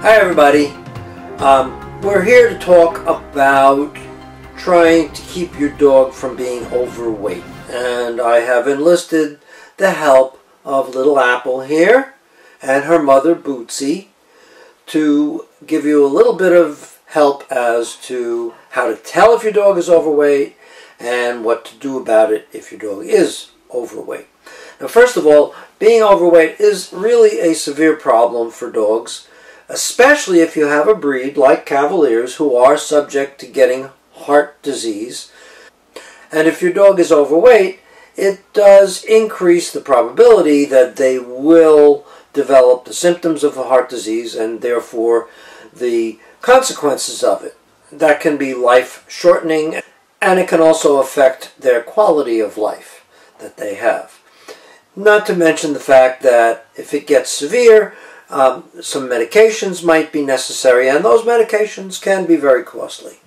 Hi everybody, we're here to talk about trying to keep your dog from being overweight, and I have enlisted the help of Little Apple here and her mother Bootsy to give you a little bit of help as to how to tell if your dog is overweight and what to do about it if your dog is overweight. Now, first of all, being overweight is really a severe problem for dogs, especially if you have a breed like Cavaliers who are subject to getting heart disease. And if your dog is overweight, it does increase the probability that they will develop the symptoms of the heart disease and therefore the consequences of it. That can be life-shortening, and it can also affect their quality of life that they have. Not to mention the fact that if it gets severe, some medications might be necessary, and those medications can be very costly.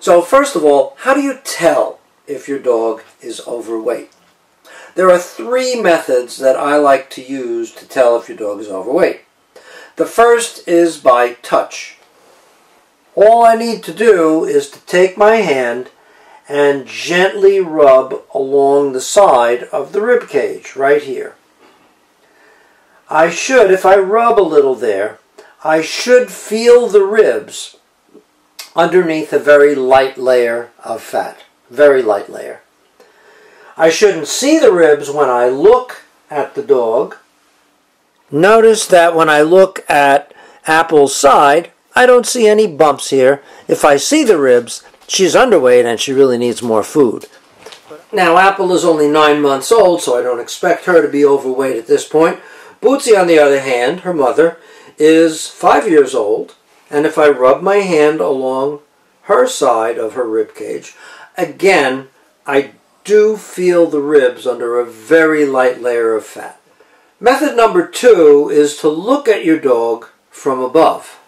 So first of all, how do you tell if your dog is overweight? There are three methods that I like to use to tell if your dog is overweight. The first is by touch. All I need to do is to take my hand and gently rub along the side of the rib cage, right here. I should, if I rub a little there, I should feel the ribs underneath a very light layer of fat, very light layer. I shouldn't see the ribs when I look at the dog. Notice that when I look at Apple's side, I don't see any bumps here. If I see the ribs, she's underweight and she really needs more food. Now, Apple is only 9 months old, so I don't expect her to be overweight at this point. Bootsy, on the other hand, her mother, is 5 years old, and if I rub my hand along her side of her rib cage, again, I do feel the ribs under a very light layer of fat. Method number two is to look at your dog from above.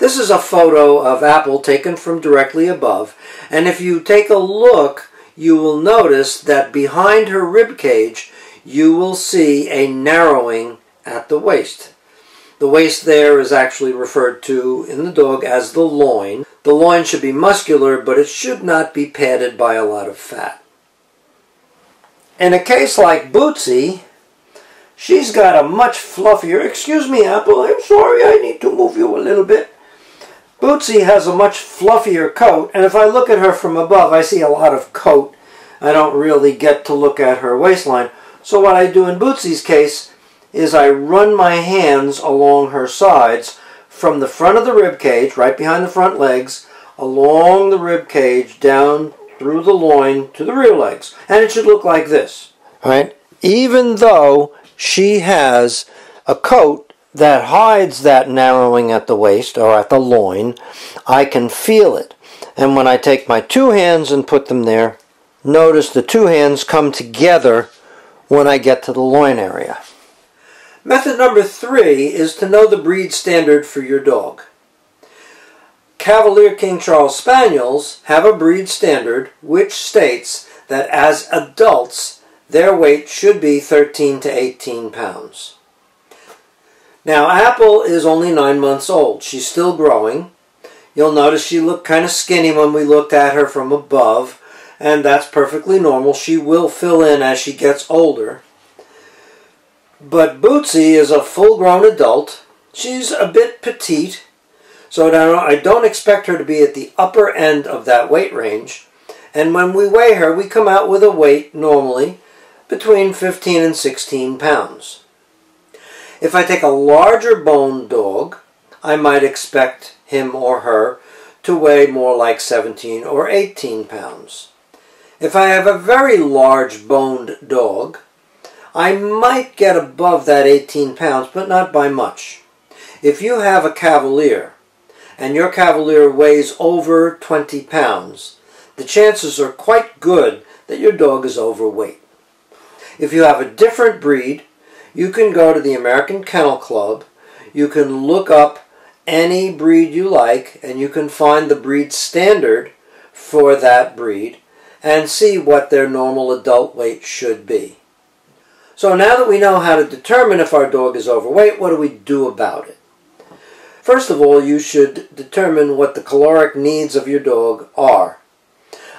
This is a photo of Apple taken from directly above, and if you take a look, you will notice that behind her rib cage, you will see a narrowing at the waist. The waist there is actually referred to in the dog as the loin. The loin should be muscular, but it should not be padded by a lot of fat. In a case like Bootsy, she's got a much fluffier... Excuse me, Apple, I'm sorry, I need to move you a little bit. Bootsy has a much fluffier coat, and if I look at her from above, I see a lot of coat. I don't really get to look at her waistline. So what I do in Bootsy's case is I run my hands along her sides from the front of the rib cage, right behind the front legs, along the rib cage, down through the loin to the rear legs. And it should look like this, right? Even though she has a coat that hides that narrowing at the waist or at the loin, I can feel it. And when I take my two hands and put them there, notice the two hands come together when I get to the loin area. Method number three is to know the breed standard for your dog. Cavalier King Charles Spaniels have a breed standard which states that as adults their weight should be 13 to 18 pounds. Now, Apple is only 9 months old. She's still growing. You'll notice she looked kind of skinny when we looked at her from above, and that's perfectly normal. She will fill in as she gets older. But Bootsy is a full-grown adult. She's a bit petite, so I don't expect her to be at the upper end of that weight range. And when we weigh her, we come out with a weight normally between 15 and 16 pounds. If I take a larger boned dog, I might expect him or her to weigh more like 17 or 18 pounds. If I have a very large boned dog, I might get above that 18 pounds, but not by much. If you have a Cavalier, and your Cavalier weighs over 20 pounds, the chances are quite good that your dog is overweight. If you have a different breed, you can go to the American Kennel Club, you can look up any breed you like, and you can find the breed standard for that breed and see what their normal adult weight should be. So now that we know how to determine if our dog is overweight, what do we do about it? First of all, you should determine what the caloric needs of your dog are.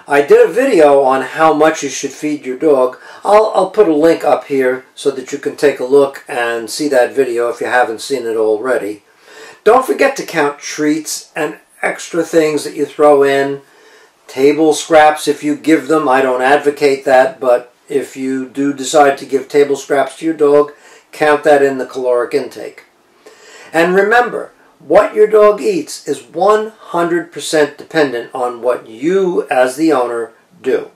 I did a video on how much you should feed your dog. I'll put a link up here so that you can take a look and see that video if you haven't seen it already. Don't forget to count treats and extra things that you throw in. Table scraps if you give them. I don't advocate that, but if you do decide to give table scraps to your dog, count that in the caloric intake. And remember, what your dog eats is 100% dependent on what you as the owner do.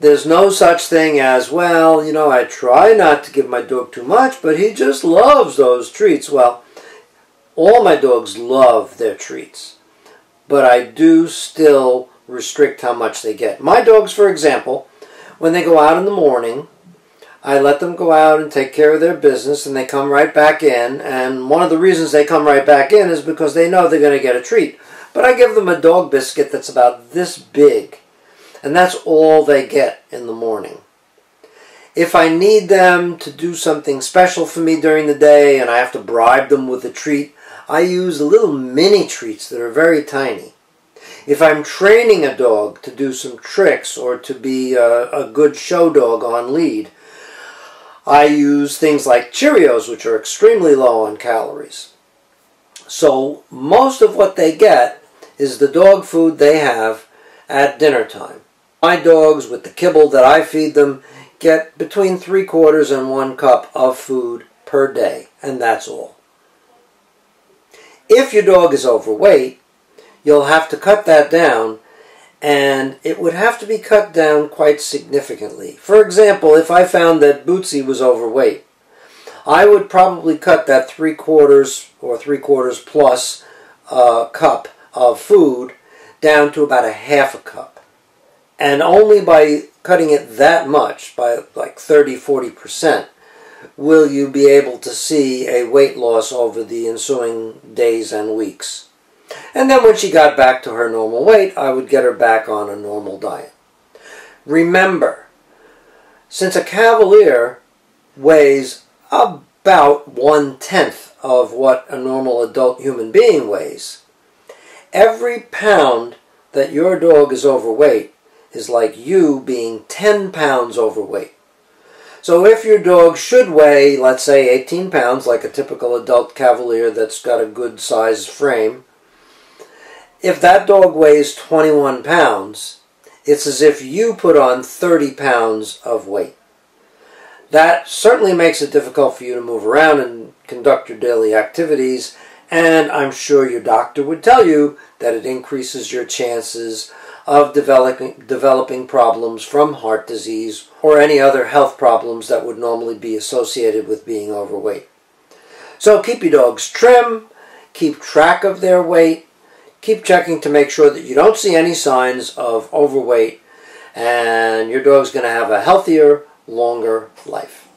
There's no such thing as, well, you know, I try not to give my dog too much, but he just loves those treats. Well, all my dogs love their treats, but I do still restrict how much they get. My dogs, for example, when they go out in the morning, I let them go out and take care of their business, and they come right back in. And one of the reasons they come right back in is because they know they're going to get a treat. But I give them a dog biscuit that's about this big, and that's all they get in the morning. If I need them to do something special for me during the day and I have to bribe them with a treat, I use little mini treats that are very tiny. If I'm training a dog to do some tricks or to be a good show dog on lead, I use things like Cheerios, which are extremely low on calories. So most of what they get is the dog food they have at dinner time. My dogs, with the kibble that I feed them, get between 3/4 and 1 cup of food per day, and that's all. If your dog is overweight, you'll have to cut that down, and it would have to be cut down quite significantly. For example, if I found that Bootsy was overweight, I would probably cut that 3/4 or 3/4 plus cup of food down to about 1/2 cup. And only by cutting it that much, by like 30–40%, will you be able to see a weight loss over the ensuing days and weeks. And then when she got back to her normal weight, I would get her back on a normal diet. Remember, since a Cavalier weighs about 1/10 of what a normal adult human being weighs, every pound that your dog is overweight is like you being 10 pounds overweight. So if your dog should weigh, let's say, 18 pounds, like a typical adult Cavalier that's got a good sized frame, if that dog weighs 21 pounds, it's as if you put on 30 pounds of weight. That certainly makes it difficult for you to move around and conduct your daily activities, and I'm sure your doctor would tell you that it increases your chances of developing problems from heart disease or any other health problems that would normally be associated with being overweight. So keep your dogs trim, keep track of their weight, keep checking to make sure that you don't see any signs of overweight, and your dog's going to have a healthier, longer life.